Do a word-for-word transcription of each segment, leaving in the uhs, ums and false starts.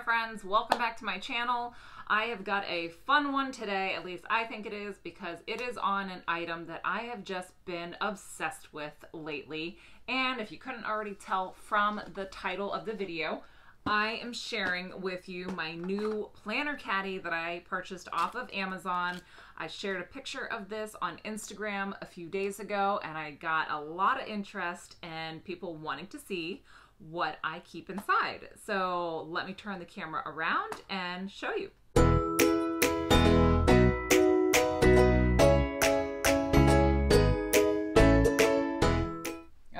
there, friends. Welcome back to my channel. I have got a fun one today, at least I think it is, because it is on an item that I have just been obsessed with lately. And if you couldn't already tell from the title of the video, I am sharing with you my new planner caddy that I purchased off of Amazon. I shared a picture of this on Instagram a few days ago, and I got a lot of interest and people wanting to see what I keep inside. So let me turn the camera around and show you.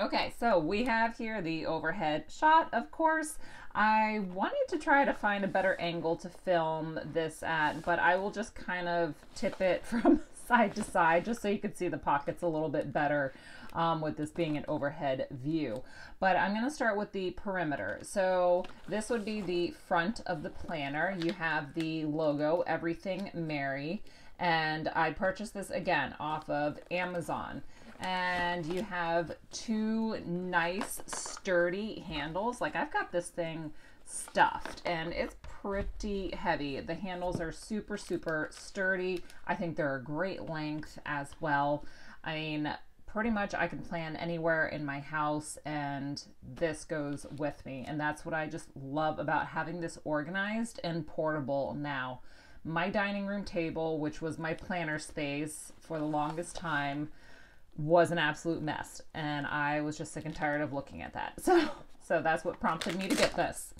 Okay, so we have here the overhead shot, of course. I wanted to try to find a better angle to film this at, but I will just kind of tip it from side to side just so you can see the pockets a little bit better um, with this being an overhead view. But I'm gonna start with the perimeter. So this would be the front of the planner. You have the logo, Everything Mary, and I purchased this again off of Amazon. And you have two nice sturdy handles. Like, I've got this thing stuffed and it's pretty heavy. The handles are super super sturdy. I think they're a great length as well. I mean, pretty much I can plan anywhere in my house and this goes with me, and that's what I just love about having this organized and portable now. My dining room table, which was my planner space for the longest time, was an absolute mess, and I was just sick and tired of looking at that. So so that's what prompted me to get this.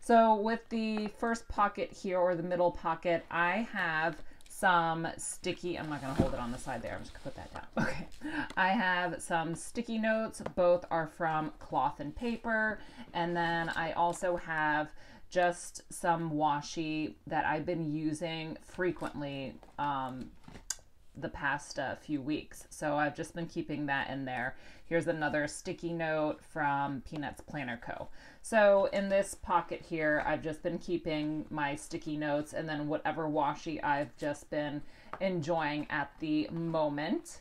So with the first pocket here, or the middle pocket, I have some sticky, I'm not gonna hold it on the side there, I'm just gonna put that down. Okay, I have some sticky notes. Both are from Cloth and Paper. And then I also have just some washi that I've been using frequently um, the past uh, few weeks. So I've just been keeping that in there. Here's another sticky note from Peanuts Planner Co. So in this pocket here, I've just been keeping my sticky notes and then whatever washi I've just been enjoying at the moment.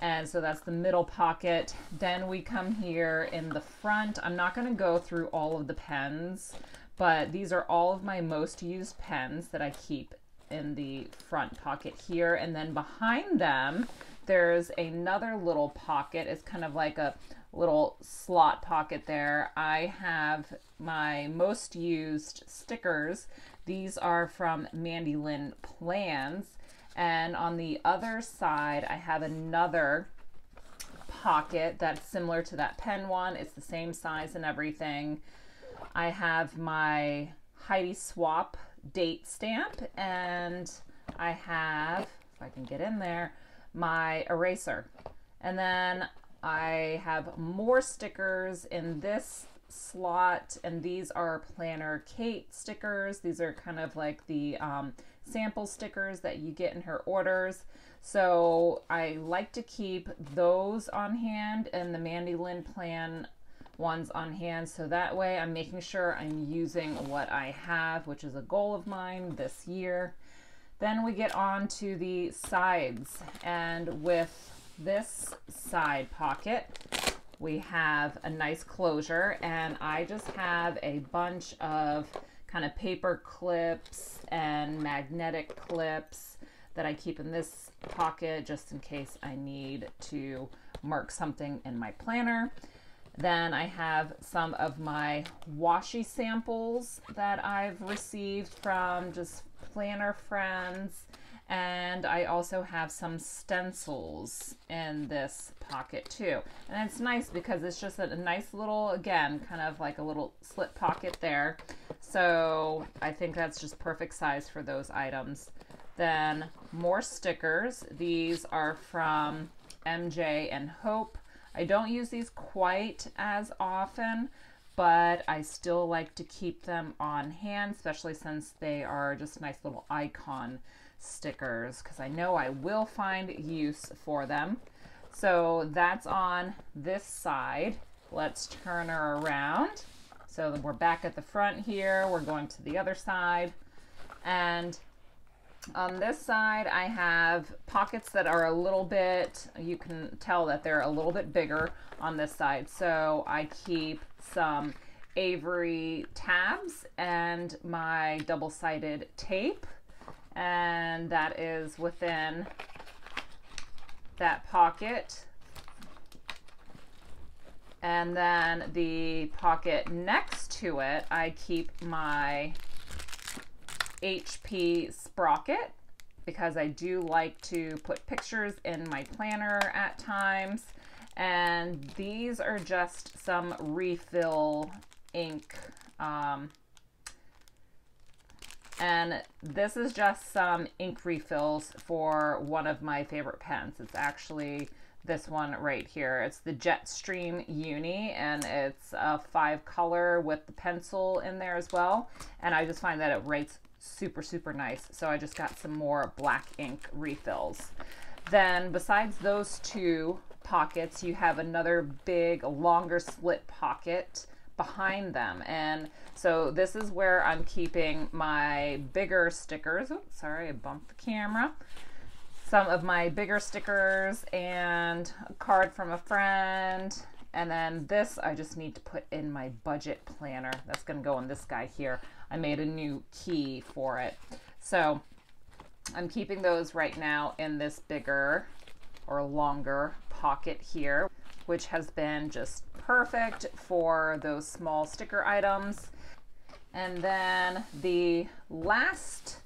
And so that's the middle pocket. Then we come here in the front. I'm not going to go through all of the pens, but these are all of my most used pens that I keep in the front pocket here. And then behind them, there's another little pocket. It's kind of like a little slot pocket there. I have my most used stickers. These are from Mandy Lyn Plans. And on the other side, I have another pocket that's similar to that pen one. It's the same size and everything. I have my Heidi Swap date stamp, and I have, if I can get in there, my eraser. And then I have more stickers in this slot, and these are planner Kate stickers. These are kind of like the um, sample stickers that you get in her orders. So I like to keep those on hand and the Mandy Lyn Plan ones on hand, so that way I'm making sure I'm using what I have, which is a goal of mine this year. Then we get on to the sides, and with this side pocket we have a nice closure, and I just have a bunch of kind of paper clips and magnetic clips that I keep in this pocket just in case I need to mark something in my planner. Then I have some of my washi samples that I've received from just planner friends. And I also have some stencils in this pocket too. And it's nice because it's just a nice little, again, kind of like a little slip pocket there. So I think that's just perfect size for those items. Then more stickers. These are from M J and Hope. I don't use these quite as often, but I still like to keep them on hand, especially since they are just nice little icon stickers, because I know I will find use for them. So that's on this side. Let's turn her around. So we're back at the front here. We're going to the other side. And on this side, I have pockets that are a little bit, you can tell that they're a little bit bigger on this side. So I keep some Avery tabs and my double-sided tape, and that is within that pocket. And then the pocket next to it, I keep my H P Sprocket, because I do like to put pictures in my planner at times. And these are just some refill ink. Um, and this is just some ink refills for one of my favorite pens. It's actually this one right here. It's the Jetstream Uni, and it's a five color with the pencil in there as well. And I just find that it writes super, super nice. So I just got some more black ink refills. Then besides those two pockets, you have another big, longer slit pocket behind them. And so this is where I'm keeping my bigger stickers. Oops, sorry, I bumped the camera. Some of my bigger stickers and a card from a friend. And then this, I just need to put in my budget planner. That's going to go in this guy here. I made a new key for it. So I'm keeping those right now in this bigger or longer pocket here, which has been just perfect for those small sticker items. And then the last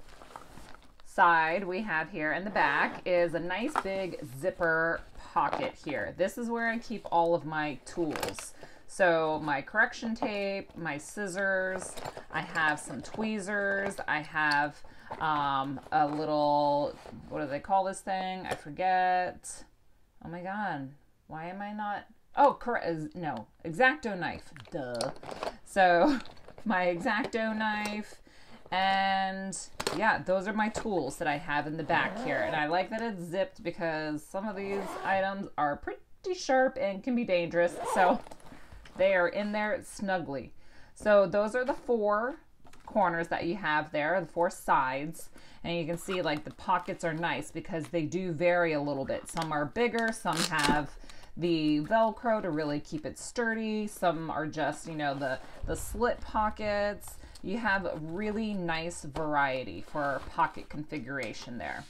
side we have here in the back is a nice big zipper pocket here. This is where I keep all of my tools. So my correction tape, my scissors, I have some tweezers, I have um, a little, what do they call this thing? I forget. Oh my God, why am I not? Oh, correct, no, X-Acto knife, duh. So my X-Acto knife. And yeah, those are my tools that I have in the back here. And I like that it's zipped because some of these items are pretty sharp and can be dangerous. So they are in there snugly. So those are the four corners that you have there, the four sides. And you can see like the pockets are nice because they do vary a little bit. Some are bigger, some have the Velcro to really keep it sturdy. Some are just, you know, the, the slit pockets. You have really nice variety for pocket configuration there.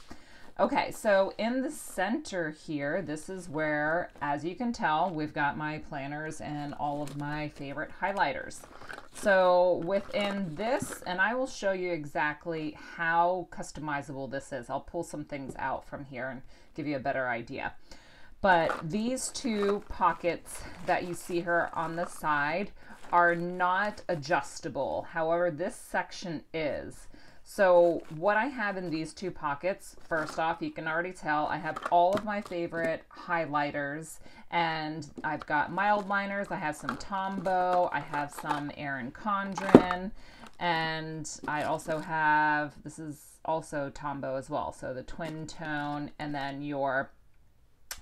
Okay, so in the center here, this is where, as you can tell, we've got my planners and all of my favorite highlighters. So within this, and I will show you exactly how customizable this is. I'll pull some things out from here and give you a better idea. But these two pockets that you see here on the side are not adjustable. However, this section is. So what I have in these two pockets, first off, you can already tell I have all of my favorite highlighters, and I've got mild liners. I have some Tombow, I have some Erin Condren, and I also have, this is also Tombow as well. So the twin tone, and then your,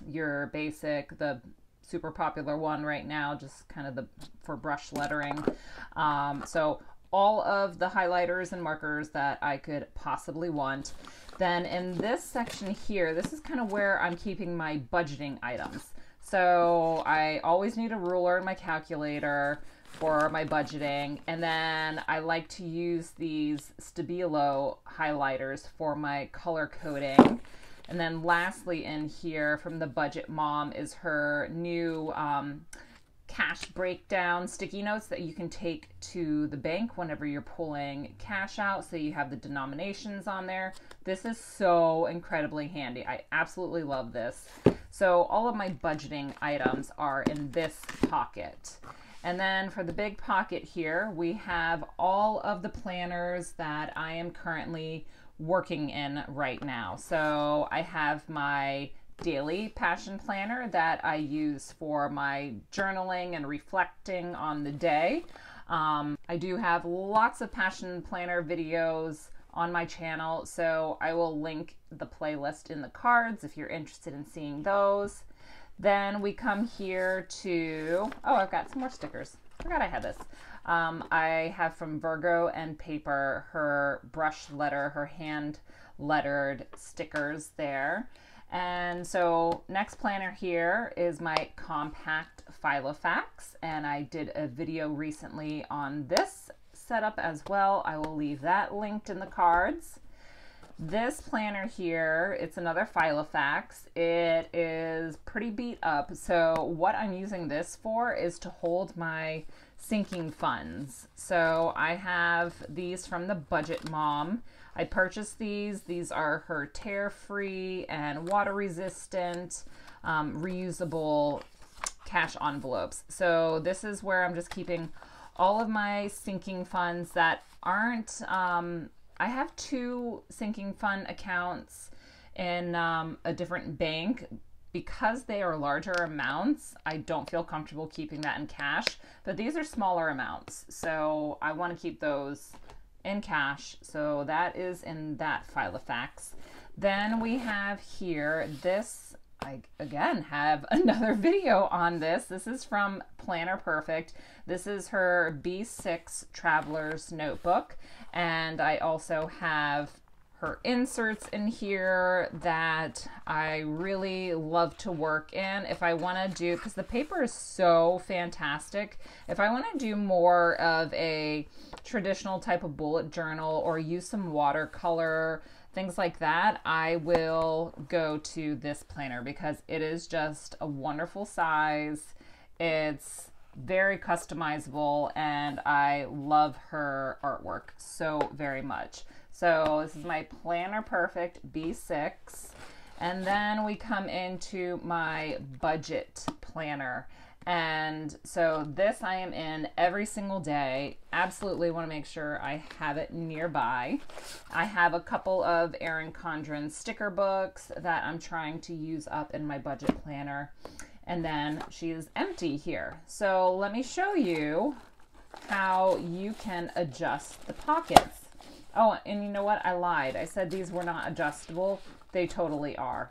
your basic, the super popular one right now, just kind of the for brush lettering. Um, so all of the highlighters and markers that I could possibly want. Then in this section here, this is kind of where I'm keeping my budgeting items. So I always need a ruler and my calculator for my budgeting. And then I like to use these Stabilo highlighters for my color coding. And then lastly in here from The Budget Mom is her new um, cash breakdown sticky notes that you can take to the bank whenever you're pulling cash out. So you have the denominations on there. This is so incredibly handy. I absolutely love this. So all of my budgeting items are in this pocket. And then for the big pocket here, we have all of the planners that I am currently working in right now. So I have my daily Passion Planner that I use for my journaling and reflecting on the day. Um, I do have lots of Passion Planner videos on my channel, so I will link the playlist in the cards if you're interested in seeing those. Then we come here to, oh, I've got some more stickers. I forgot I had this. Um, I have from Virgo and Paper, her brush letter, her hand lettered stickers there. And so next planner here is my compact Filofax, and I did a video recently on this setup as well. I will leave that linked in the cards. This planner here, it's another Filofax. It is pretty beat up. So what I'm using this for is to hold my sinking funds. So I have these from The Budget Mom. I purchased these. These are her tear-free and water-resistant, um, reusable cash envelopes. So this is where I'm just keeping all of my sinking funds that aren't... Um, I have two sinking fund accounts in um, a different bank. Because they are larger amounts, I don't feel comfortable keeping that in cash, but these are smaller amounts. So I want to keep those in cash. So that is in that Filofax. Then we have here this, I again have another video on this. This is from Planner Perfect. This is her B six Traveler's Notebook. And I also have her inserts in here that I really love to work in. If I want to do, because the paper is so fantastic, if I want to do more of a traditional type of bullet journal or use some watercolor, things like that, I will go to this planner because it is just a wonderful size. It's very customizable and I love her artwork so very much. So this is my Planner Perfect B six. And then we come into my budget planner. And so this I am in every single day. Absolutely want to make sure I have it nearby. I have a couple of Erin Condren sticker books that I'm trying to use up in my budget planner. And then she is empty here. So let me show you how you can adjust the pockets. Oh, and you know what? I lied. I said these were not adjustable. They totally are.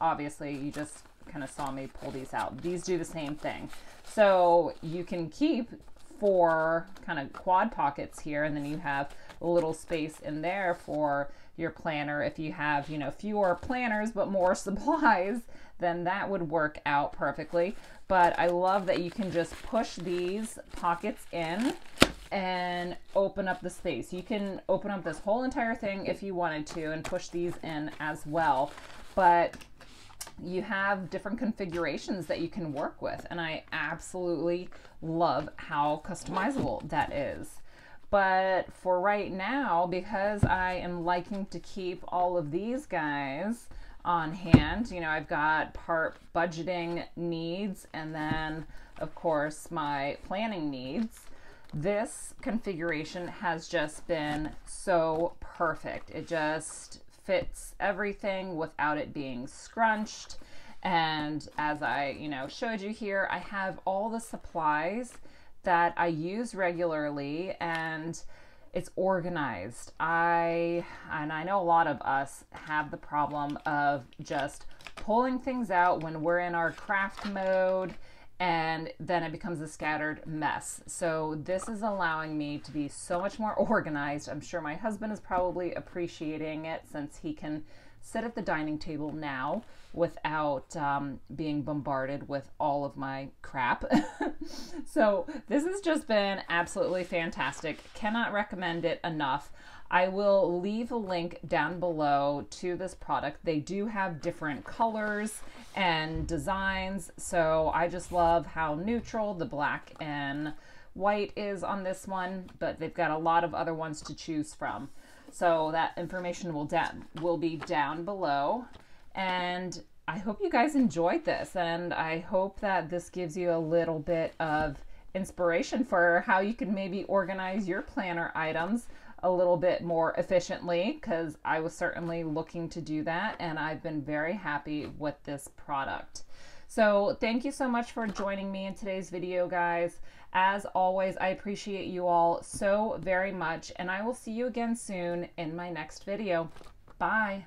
Obviously, you just kind of saw me pull these out. These do the same thing. So you can keep four kind of quad pockets here, and then you have a little space in there for your planner. If you have, you know, fewer planners but more supplies, then that would work out perfectly. But I love that you can just push these pockets in and open up the space. You can open up this whole entire thing if you wanted to and push these in as well. But you have different configurations that you can work with, and I absolutely love how customizable that is. But for right now, because I am liking to keep all of these guys on hand, you know, I've got part budgeting needs and then of course my planning needs. This configuration has just been so perfect. It just fits everything without it being scrunched. And as I, you know, showed you here, I have all the supplies that I use regularly and it's organized. I, and I know a lot of us have the problem of just pulling things out when we're in our craft mode, and then it becomes a scattered mess. So this is allowing me to be so much more organized. I'm sure my husband is probably appreciating it since he can sit at the dining table now without um, being bombarded with all of my crap. So this has just been absolutely fantastic. Cannot recommend it enough. I will leave a link down below to this product. They do have different colors and designs. So I just love how neutral the black and white is on this one, but they've got a lot of other ones to choose from. So that information will, will be down below. And I hope you guys enjoyed this. And I hope that this gives you a little bit of inspiration for how you can maybe organize your planner items a little bit more efficiently, because I was certainly looking to do that and I've been very happy with this product. So thank you so much for joining me in today's video, guys. As always, I appreciate you all so very much and I will see you again soon in my next video. Bye.